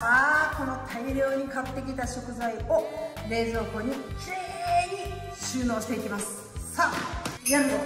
あー、この大量に買ってきた食材を冷蔵庫にきれいに収納していきます。さあやるぞ。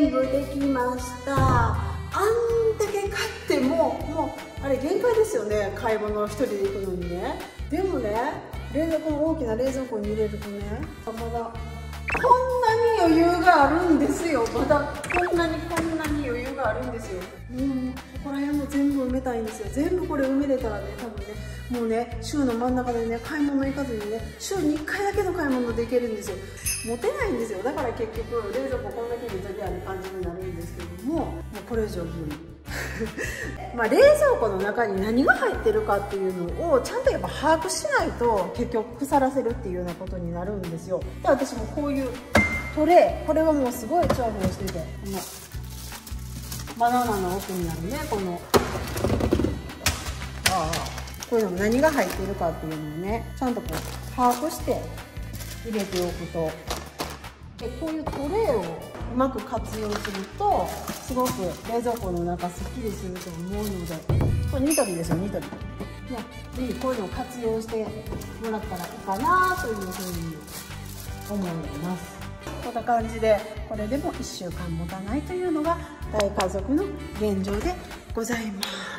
全部できました。あんだけ買ってもうあれ限界ですよね、買い物1人で行くのにね。でもね、大きな冷蔵庫に入れるとね、まだこんなに余裕があるんですよ。まだこんなに余裕があるんですよ。もうここら辺も全部埋めたいんですよ。全部これ埋めれたらね、多分ね、もうね、週の真ん中でね、買い物行かずにね、週に1回だけの買い物できるんですよ。持てないんですよ。だから結局冷蔵庫こんだけ入れときゃな感じになるんですけども、もうこれ以上無理まあ冷蔵庫の中に何が入ってるかっていうのをちゃんとやっぱ把握しないと、結局腐らせるっていうようなことになるんですよ。で、私もこういうトレー、これはもうすごい重宝してて、このバナナの奥にあるね、このこういうのも何が入ってるかっていうのをね、ちゃんとこう把握して入れておくと、でこういうトレーをうまく活用すると、すごく冷蔵庫の中すっきりすると思うので、これニトリですよ、ニトリね、ぜひこういうのを活用してもらったらいいかなというふうに思います。こんな感じで、これでも1週間持たないというのが大家族の現状でございます。